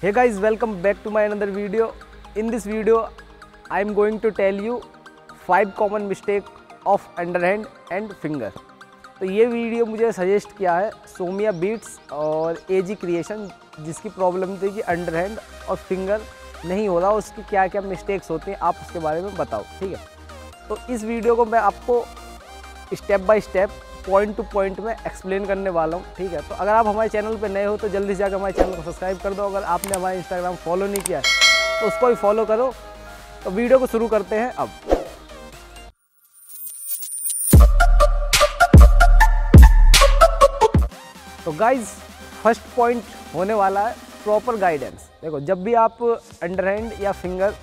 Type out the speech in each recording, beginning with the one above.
Hey guys, welcome back to my another video. In this video, I am going to tell you 5 common mistake of underhand and finger. तो ये video मुझे suggest किया है सोमिया beats और एजी creation, जिसकी problem थी कि underhand और फिंगर नहीं हो रहा, उसकी क्या क्या मिस्टेक्स होती हैं आप उसके बारे में बताओ, ठीक है। तो इस वीडियो को मैं आपको step by step point to point में एक्सप्लेन करने वाला हूँ, ठीक है। तो अगर आप हमारे चैनल पर नए हो तो जल्दी से जाकर हमारे चैनल को सब्सक्राइब कर दो। अगर आपने हमारा इंस्टाग्राम फॉलो नहीं किया है तो उसको भी फॉलो करो। तो वीडियो को शुरू करते हैं अब। तो गाइज, फर्स्ट पॉइंट होने वाला है प्रॉपर गाइडेंस। देखो, जब भी आप अंडरहैंड या फिंगर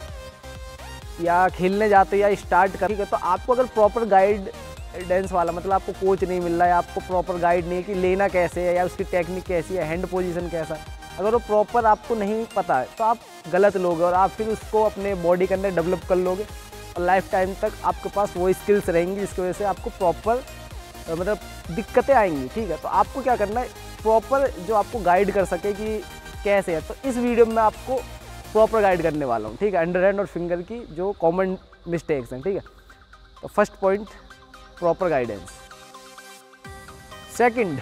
या खेलने जाते हो या स्टार्ट कर, ठीक है, तो आपको अगर प्रॉपर गाइडेंस वाला, मतलब आपको कोच नहीं मिल रहा है, आपको प्रॉपर गाइड नहीं है कि लेना कैसे है या उसकी टेक्निक कैसी है, हैंड पोजीशन कैसा, अगर वो प्रॉपर आपको नहीं पता है तो आप गलत लोगे और आप फिर उसको अपने बॉडी के अंदर डेवलप कर लोगे और लाइफ टाइम तक आपके पास वो स्किल्स रहेंगी जिसकी वजह से आपको प्रॉपर, मतलब दिक्कतें आएंगी, ठीक है। तो आपको क्या करना है, प्रॉपर जो आपको गाइड कर सके कि कैसे है। तो इस वीडियो में आपको प्रॉपर गाइड करने वाला हूँ, ठीक है, अंडरहैंड और फिंगर की जो कॉमन मिस्टेक्स हैं, ठीक है। तो first point proper guidance. Second,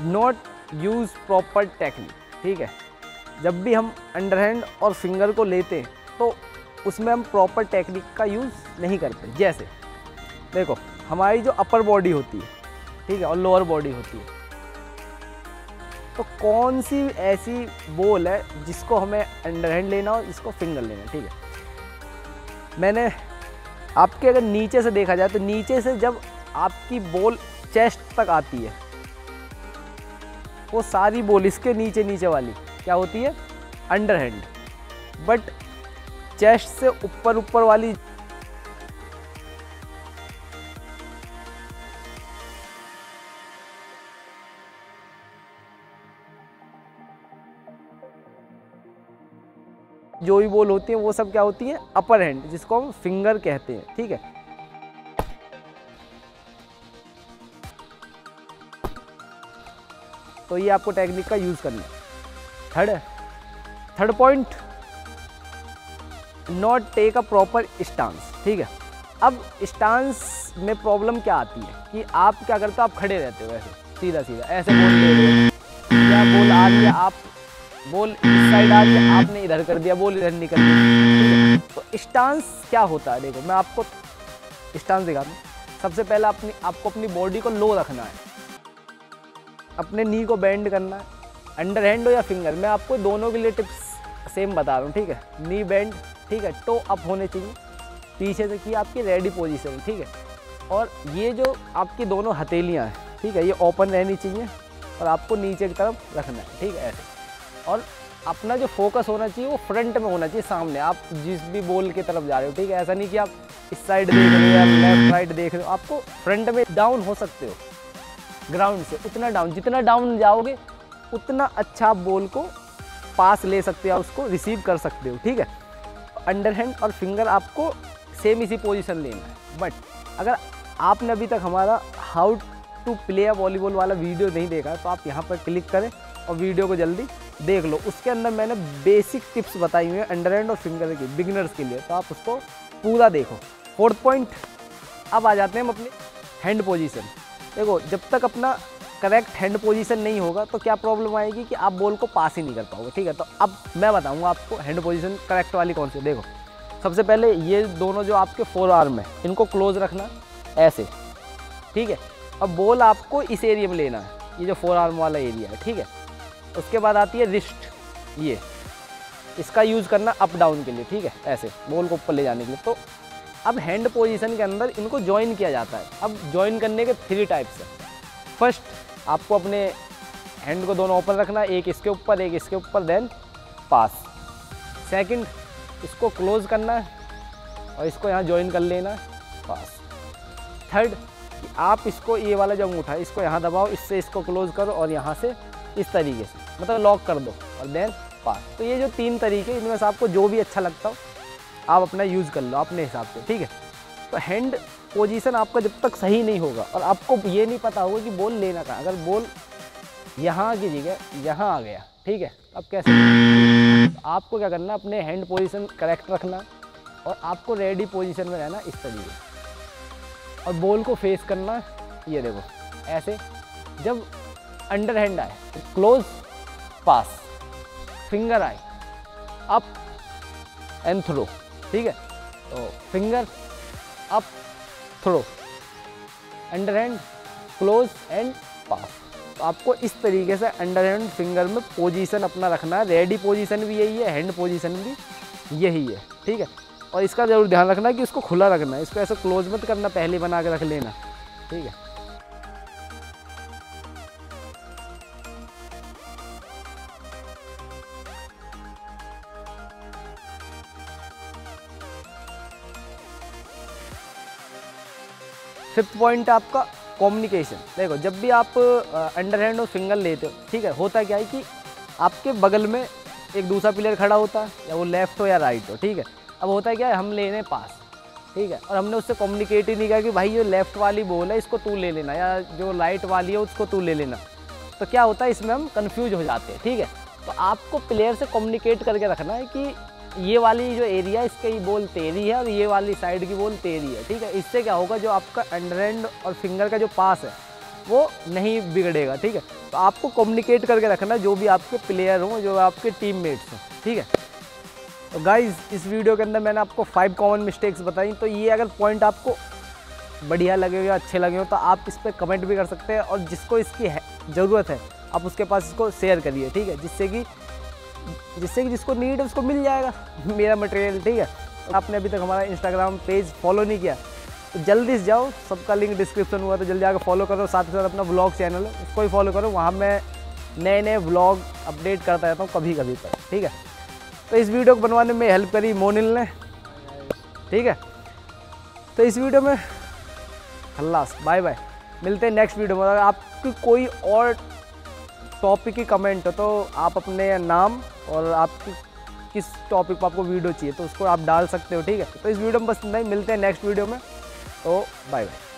not use proper technique, ठीक है। जब भी हम अंडरहैंड और फिंगर को लेते हैं तो उसमें हम प्रॉपर टेक्निक का यूज़ नहीं करते। जैसे देखो, हमारी जो अपर बॉडी होती है, ठीक है, और लोअर बॉडी होती है, तो कौन सी ऐसी बॉल है जिसको हमें अंडरहैंड लेना और इसको फिंगर लेना, ठीक है। मैंने आपके, अगर नीचे से देखा जाए तो नीचे से जब आपकी बॉल चेस्ट तक आती है, वो सारी बॉल इसके नीचे वाली क्या होती है, अंडरहैंड। बट चेस्ट से ऊपर वाली जो भी बॉल होती है वो सब क्या होती है, अपर हैंड, जिसको हम फिंगर कहते हैं, ठीक है। तो ये आपको टेक्निक का यूज करना है। Third point, not take a proper stance, ठीक है। अब स्टांस में प्रॉब्लम क्या आती है कि आप क्या करते हो, आप खड़े रहते हो ऐसे सीधा ऐसे बॉल ले रहे हो, या बॉल आ रही है, आप बॉल इस साइड आ रही है, आपने इधर कर दिया, बॉल इधर निकल गई। तो स्टांस क्या होता है, देखो मैं आपको स्टांस दिखाता हूँ। सबसे पहले आपको अपनी बॉडी को लो रखना है, अपने नी को बेंड करना है। अंडर हैंड हो या फिंगर, मैं आपको दोनों के लिए टिप्स सेम बता रहा हूँ, ठीक है। नी बेंड, ठीक है, टो अप होने चाहिए, पीछे से की आपकी रेडी पोजिशन, ठीक है। और ये जो आपकी दोनों हथेलियाँ हैं, ठीक है, ये ओपन रहनी चाहिए और आपको नीचे की तरफ रखना है, ठीक है, ऐसे। और अपना जो फोकस होना चाहिए वो फ्रंट में होना चाहिए, सामने, आप जिस भी बॉल की तरफ जा रहे हो, ठीक है। ऐसा नहीं कि आप इस साइड देख रहे हो या लेफ्ट राइट देख रहे हो, आपको फ्रंट में डाउन हो सकते हो ग्राउंड से, उतना डाउन, जितना डाउन जाओगे उतना अच्छा आप बॉल को पास ले सकते हो, उसको रिसीव कर सकते हो, ठीक है। अंडरहैंड और फिंगर आपको सेम इसी पोजिशन लेना है। बट अगर आपने अभी तक हमारा how to play a volleyball वाला वीडियो नहीं देखा तो आप यहाँ पर क्लिक करें और वीडियो को जल्दी देख लो। उसके अंदर मैंने बेसिक टिप्स बताई हुई है अंडरहैंड और फिंगर की, बिगिनर्स के लिए, तो आप उसको पूरा देखो। फोर्थ पॉइंट, अब आ जाते हैं हम अपने हैंड पोजीशन। देखो, जब तक अपना करेक्ट हैंड पोजीशन नहीं होगा तो क्या प्रॉब्लम आएगी कि आप बॉल को पास ही नहीं कर पाओगे, ठीक है। तो अब मैं बताऊंगा आपको हैंड पोजीशन करेक्ट वाली कौन सी। देखो, सबसे पहले ये दोनों जो आपके फोर आर्म है इनको क्लोज रखना ऐसे, ठीक है। अब बॉल आपको इस एरिया में लेना है, ये जो फोर आर्म वाला एरिया है, ठीक है। उसके बाद आती है रिस्ट, ये इसका यूज़ करना अप डाउन के लिए, ठीक है, ऐसे बॉल को ऊपर ले जाने के लिए। तो अब हैंड पोजीशन के अंदर इनको ज्वाइन किया जाता है। अब ज्वाइन करने के 3 टाइप्स हैं। फर्स्ट, आपको अपने हैंड को दोनों ओपन रखना, एक इसके ऊपर एक इसके ऊपर, देन पास। सेकंड, इसको क्लोज करना है और इसको यहाँ ज्वाइन कर लेना है, पास। थर्ड, आप इसको, ये वाला जो अंगूठा है इसको यहाँ दबाओ, इससे इसको क्लोज करो और यहाँ से इस तरीके से, मतलब लॉक कर दो और देन पास। तो ये जो 3 तरीके, इनमें से आपको जो भी अच्छा लगता हो आप अपना यूज़ कर लो अपने हिसाब से, ठीक है। तो हैंड पोजीशन आपका जब तक सही नहीं होगा और आपको ये नहीं पता होगा कि बॉल लेना कहाँ, अगर बॉल यहाँ की जगह यहाँ आ गया ठीक है। अब कैसे आपको क्या करना, अपने हैंड पोजीशन करेक्ट रखना और आपको रेडी पोजीशन में रहना इस तरीके, और बॉल को फेस करना। ये देखो ऐसे, जब अंडर हैंड आए तो क्लोज पास, फिंगर आए अप एंड थ्रो, ठीक है। तो finger up throw, under hand close and pass. तो आपको इस तरीके से अंडर हैंड फिंगर में पोजीशन अपना रखना है। रेडी पोजीशन भी यही है, हैंड पोजीशन भी यही है, ठीक है। और इसका जरूर ध्यान रखना कि इसको खुला रखना है, इसको ऐसा क्लोज मत करना, पहले बना के रख लेना, ठीक है। फिफ्थ पॉइंट आपका कॉम्युनिकेशन। देखो जब भी आप अंडर हैंड और फिंगर लेते हो, ठीक है, होता क्या है कि आपके बगल में एक दूसरा प्लेयर खड़ा होता है, या वो लेफ्ट हो या राइट हो, ठीक है। अब होता है क्या है, हम ले रहे हैं पास, ठीक है, और हमने उससे कम्युनिकेट ही नहीं किया कि भाई ये लेफ्ट वाली बॉल है इसको तू ले लेना, या जो राइट वाली है उसको तू ले लेना। तो क्या होता है, इसमें हम कन्फ्यूज हो जाते हैं, ठीक है। तो आपको प्लेयर से कम्युनिकेट करके रखना है कि ये वाली जो एरिया है इसकी बॉल तेरी है और ये वाली साइड की बॉल तेरी है, ठीक है। इससे क्या होगा, जो आपका अंडरहैंड और फिंगर का जो पास है वो नहीं बिगड़ेगा, ठीक है। तो आपको कम्युनिकेट करके रखना, जो भी आपके प्लेयर हों, जो आपके टीममेट्स हों, ठीक है। तो गाइज इस वीडियो के अंदर मैंने आपको 5 कॉमन मिस्टेक्स बताई। तो ये अगर पॉइंट आपको बढ़िया लगे या अच्छे लगे हो तो आप इस पर कमेंट भी कर सकते हैं, और जिसको इसकी ज़रूरत है आप उसके पास इसको शेयर करिए, ठीक है, जिससे कि जिसको नीड है उसको मिल जाएगा मेरा मटेरियल, ठीक है। आपने अभी तक हमारा इंस्टाग्राम पेज फॉलो नहीं किया तो जल्दी से जाओ, सबका लिंक डिस्क्रिप्शन हुआ तो जल्दी जाकर फॉलो करो। साथ ही साथ अपना व्लॉग चैनल है उसको ही फॉलो करो, वहाँ मैं नए नए व्लॉग अपडेट करता रहता हूँ कभी कभी पर, ठीक है। तो इस वीडियो को बनवाने में हेल्प करी मोनिल ने, ठीक है। तो इस वीडियो में खल्लास, बाय बाय, मिलते हैं नेक्स्ट वीडियो में। अगर आपकी कोई और टॉपिक की कमेंट हो तो आप अपने नाम और आपकी किस टॉपिक पर आपको वीडियो चाहिए तो उसको आप डाल सकते हो, ठीक है। तो इस वीडियो में बस इतना ही, मिलते हैं नेक्स्ट वीडियो में, तो बाय बाय।